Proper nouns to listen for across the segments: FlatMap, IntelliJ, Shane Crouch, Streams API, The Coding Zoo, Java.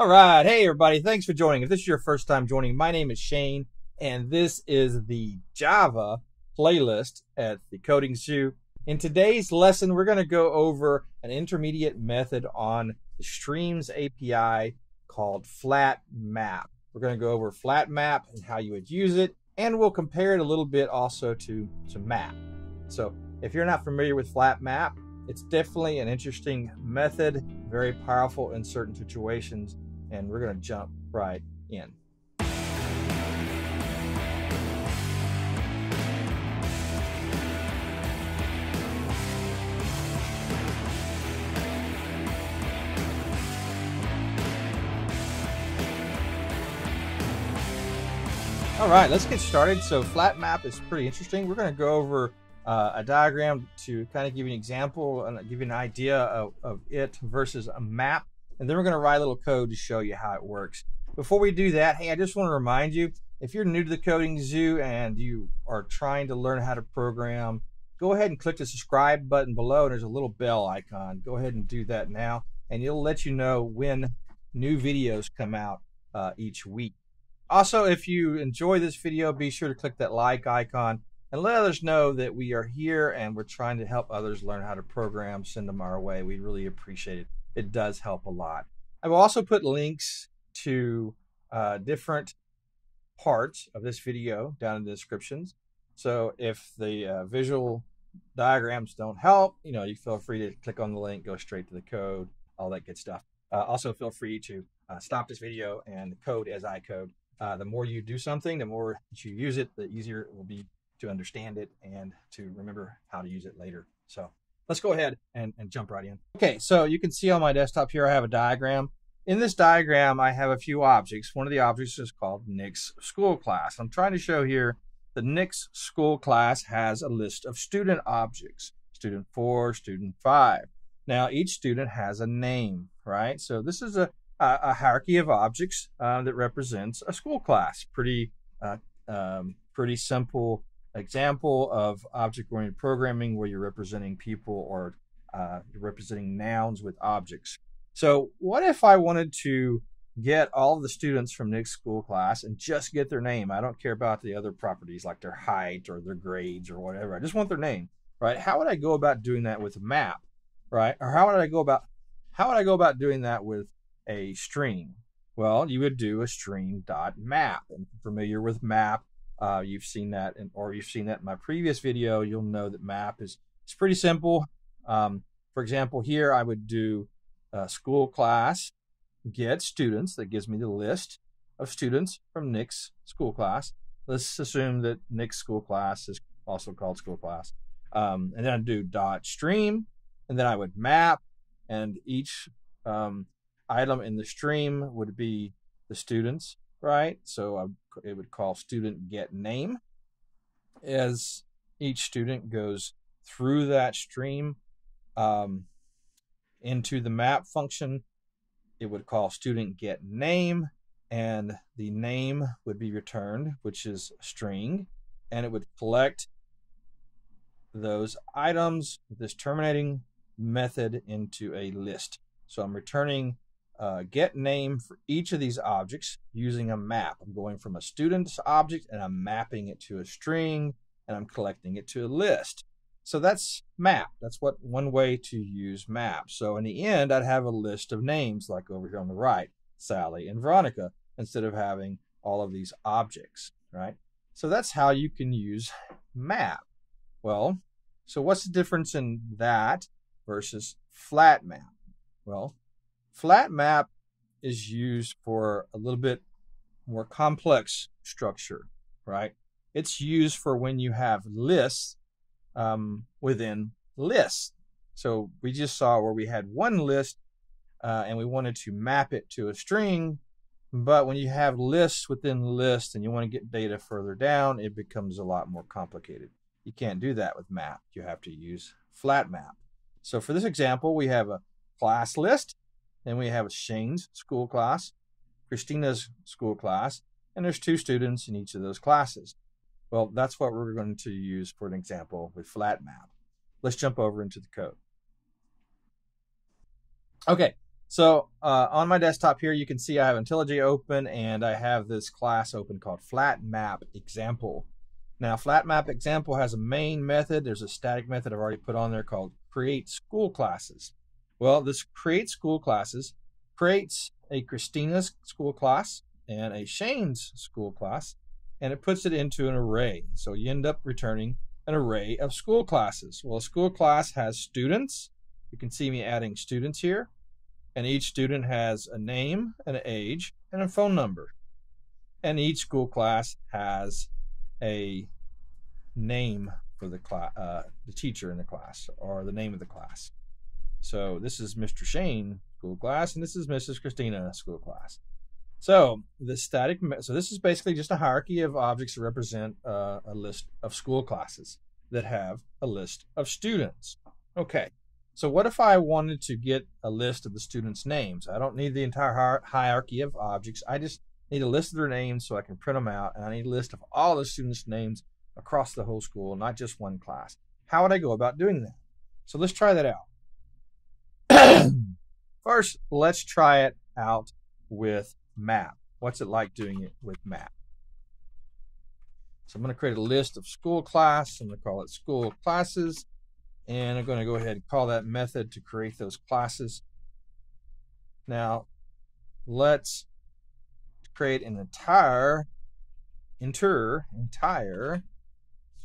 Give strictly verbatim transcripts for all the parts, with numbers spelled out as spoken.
All right, hey everybody, thanks for joining. If this is your first time joining, my name is Shane, and this is the Java playlist at the Coding Zoo. In today's lesson, we're gonna go over an intermediate method on the Streams A P I called FlatMap. We're gonna go over FlatMap and how you would use it, and we'll compare it a little bit also to, to map. So if you're not familiar with FlatMap, it's definitely an interesting method, very powerful in certain situations. And we're going to jump right in. All right, let's get started. So FlatMap is pretty interesting. We're going to go over uh, a diagram to kind of give you an example and give you an idea of, of it versus a map. And then we're going to write a little code to show you how it works. Before we do that, hey, I just want to remind you, if you're new to the Coding Zoo and you are trying to learn how to program, go ahead and click the subscribe button below, and there's a little bell icon. Go ahead and do that now, and it'll let you know when new videos come out uh, each week. Also, if you enjoy this video, be sure to click that like icon and let others know that we are here and we're trying to help others learn how to program. Send them our way. We really appreciate it. It does help a lot. I will also put links to uh, different parts of this video down in the descriptions. So if the uh, visual diagrams don't help, you know, you feel free to click on the link, go straight to the code, all that good stuff. Uh, also feel free to uh, stop this video and code as I code. Uh, the more you do something, the more that you use it, the easier it will be to understand it and to remember how to use it later. So let's go ahead and, and jump right in. Okay, so you can see on my desktop here, I have a diagram. In this diagram, I have a few objects. One of the objects is called Nick's School Class. I'm trying to show here the Nick's School Class has a list of student objects, student four, student five. Now, each student has a name, right? So this is a, a, a hierarchy of objects uh, that represents a school class. Pretty, uh, um, pretty simple example of object-oriented programming where you're representing people or uh, you're representing nouns with objects. So what if I wanted to get all the students from Nick's School Class and just get their name? I don't care about the other properties like their height or their grades or whatever. I just want their name, right? How would I go about doing that with a map, right? Or how would I go about how would I go about doing that with a stream? Well, you would do a stream.map. And if you're familiar with map, Uh, you've seen that, in, or you've seen that in my previous video. You'll know that map is it's pretty simple. Um, for example, here I would do a school class get students. That gives me the list of students from Nick's school class. Let's assume that Nick's school class is also called school class. Um, and then I'd do dot stream, and then I would map, and each um, item in the stream would be the students. Right, so I, it would call student get name. As each student goes through that stream um, into the map function, it would call student get name, and the name would be returned, which is a string, and it would collect those items with this terminating method into a list. So I'm returning Uh, get name for each of these objects using a map. I'm going from a student's object and I'm mapping it to a string and I'm collecting it to a list. So that's map. That's what one way to use map. So in the end, I'd have a list of names like over here on the right, Sally and Veronica, instead of having all of these objects, right? So that's how you can use map. Well, so what's the difference in that versus flat map? Well, flat map is used for a little bit more complex structure, right? It's used for when you have lists um, within lists. So we just saw where we had one list uh, and we wanted to map it to a string, but when you have lists within lists and you want to get data further down, it becomes a lot more complicated. You can't do that with map. You have to use flat map. So for this example, we have a class list. Then we have Shane's school class, Christina's school class, and there's two students in each of those classes. Well, that's what we're going to use for an example with FlatMap. Let's jump over into the code. Okay, So uh, on my desktop here, you can see I have IntelliJ open, and I have this class open called FlatMap Example. Now, FlatMap Example has a main method. There's a static method I've already put on there called create school classes. Well, this create school classes creates a Christina's school class and a Shane's school class, and it puts it into an array. So you end up returning an array of school classes. Well, a school class has students. You can see me adding students here. And each student has a name, an age, and a phone number. And each school class has a name for the class, uh, the teacher in the class, or the name of the class. So this is Mister Shane school class, and this is Missus Christina school class. So the static, so this is basically just a hierarchy of objects that represent uh, a list of school classes that have a list of students. Okay. So what if I wanted to get a list of the students' names? I don't need the entire hierarchy of objects. I just need a list of their names so I can print them out, and I need a list of all the students' names across the whole school, not just one class. How would I go about doing that? So let's try that out. First, let's try it out with map. What's it like doing it with map? So I'm going to create a list of school class. I'm going to call it school classes. And I'm going to go ahead and call that method to create those classes. Now, let's create an entire, entire, entire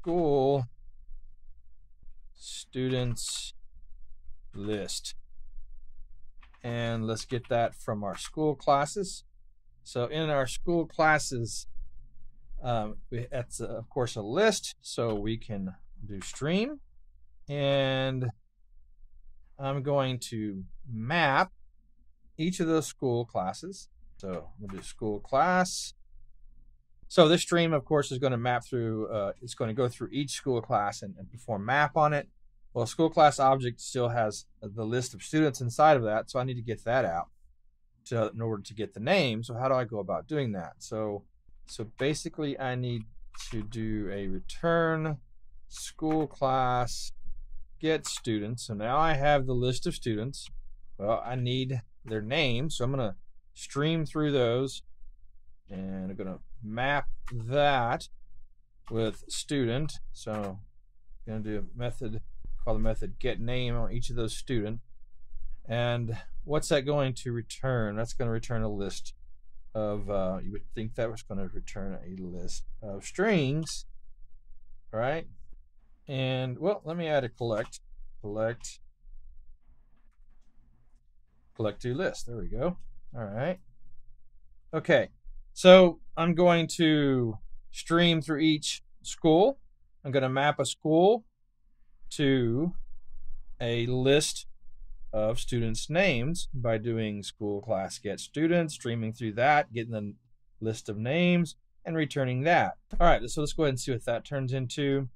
school students list. And let's get that from our school classes. So in our school classes, um, that's of course a list, so we can do stream. And I'm going to map each of those school classes. So we'll do school class. So this stream, of course, is going to map through, uh, it's going to go through each school class and, and perform map on it. Well, school class object still has the list of students inside of that, so I need to get that out to, in order to get the name. So how do I go about doing that? So, so basically, I need to do a return school class get students. So now I have the list of students. Well, I need their names, so I'm going to stream through those, and I'm going to map that with student. So I'm going to do a method, call the method get name on each of those student. And what's that going to return? That's going to return a list of, uh, you would think that was going to return a list of strings, right? And, well, let me add a collect, collect, collect to list. There we go. All right. Okay. So I'm going to stream through each school. I'm going to map a school to a list of students' names by doing school class get students, streaming through that, getting the list of names, and returning that. All right. So let's go ahead and see what that turns into.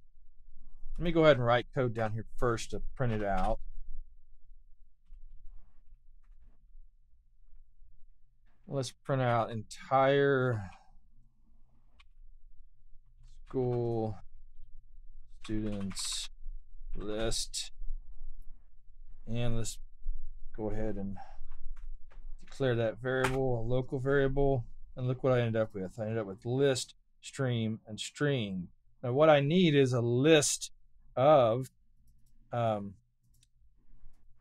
Let me go ahead and write code down here first to print it out. Let's print out entire school students list. And let's go ahead and declare that variable, a local variable. And look what I ended up with. I ended up with list, stream, and string. Now what I need is a list of um,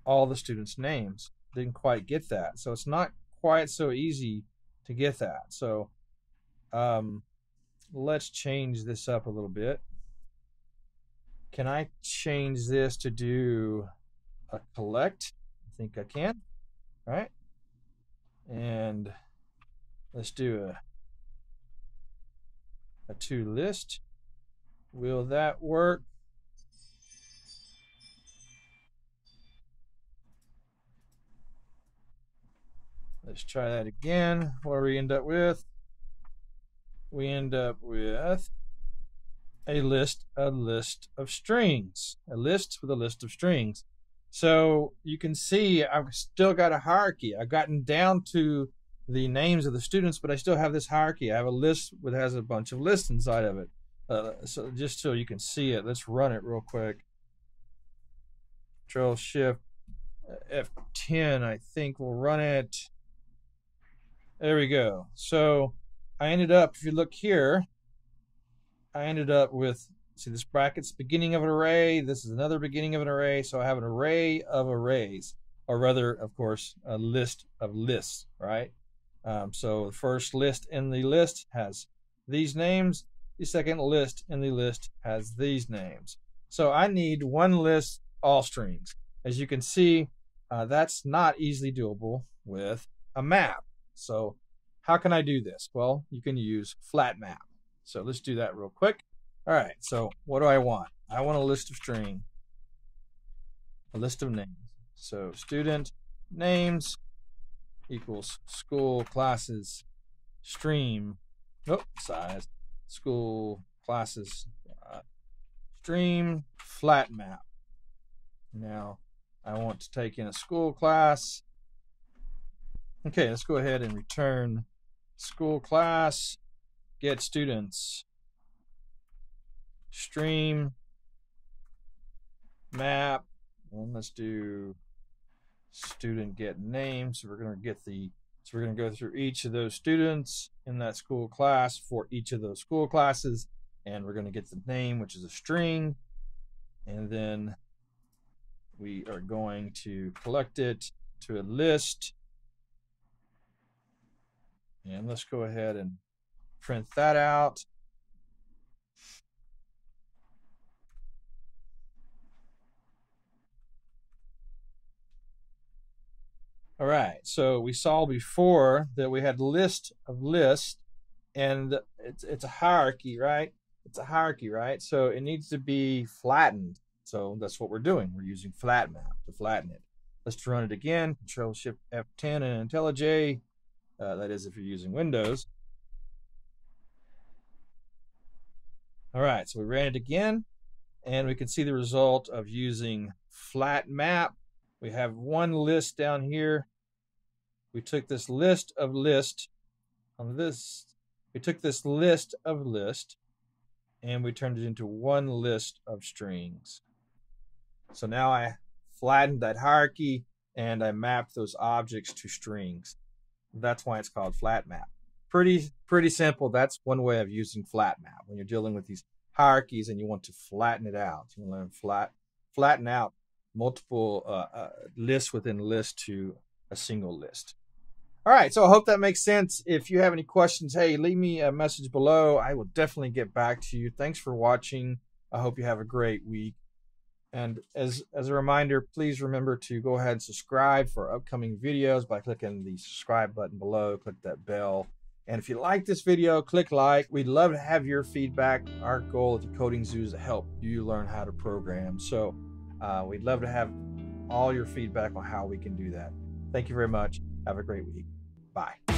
all the students' names. Didn't quite get that. So it's not quite so easy to get that. So um, let's change this up a little bit. Can I change this to do a collect? I think I can. All right. And let's do a, a to list. Will that work? Let's try that again. What do we end up with? We end up with a list, a list of strings, a list with a list of strings. So you can see I've still got a hierarchy. I've gotten down to the names of the students, but I still have this hierarchy. I have a list that has a bunch of lists inside of it. Uh, so just so you can see it, let's run it real quick. Control Shift F ten, I think we'll run it. There we go. So I ended up, if you look here, I ended up with, see this bracket's beginning of an array, this is another beginning of an array, so I have an array of arrays, or rather, of course, a list of lists, right? Um, so the first list in the list has these names, the second list in the list has these names. So I need one list, all strings. As you can see, uh, that's not easily doable with a map. So how can I do this? Well, you can use FlatMap. So let's do that real quick. All right, so what do I want? I want a list of string, a list of names. So student names equals school classes stream, nope, size, school classes uh, stream FlatMap. Now I want to take in a school class. Okay, let's go ahead and return school class, get students, stream, map, and let's do student get name. So we're gonna get the, so we're gonna go through each of those students in that school class for each of those school classes, and we're gonna get the name, which is a string, and then we are going to collect it to a list. And let's go ahead and print that out. All right, so we saw before that we had list of lists, and it's, it's a hierarchy, right? It's a hierarchy, right? So it needs to be flattened. So that's what we're doing. We're using FlatMap to flatten it. Let's run it again, Control Shift F ten and IntelliJ. Uh, that is if you're using Windows. All right, so we ran it again, and we can see the result of using FlatMap. We have one list down here. We took this list of list on this. We took this list of list, and we turned it into one list of strings. So now I flattened that hierarchy and I mapped those objects to strings. That's why it's called FlatMap. Pretty, pretty simple. That's one way of using FlatMap when you're dealing with these hierarchies and you want to flatten it out. You want to learn flat, flatten out multiple uh, uh, lists within list to a single list. All right, so I hope that makes sense. If you have any questions, hey, leave me a message below. I will definitely get back to you. Thanks for watching. I hope you have a great week. And as, as a reminder, please remember to go ahead and subscribe for upcoming videos by clicking the subscribe button below, click that bell. And if you like this video, click like. We'd love to have your feedback. Our goal at the Coding Zoo is to help you learn how to program. So uh, we'd love to have all your feedback on how we can do that. Thank you very much. Have a great week. Bye.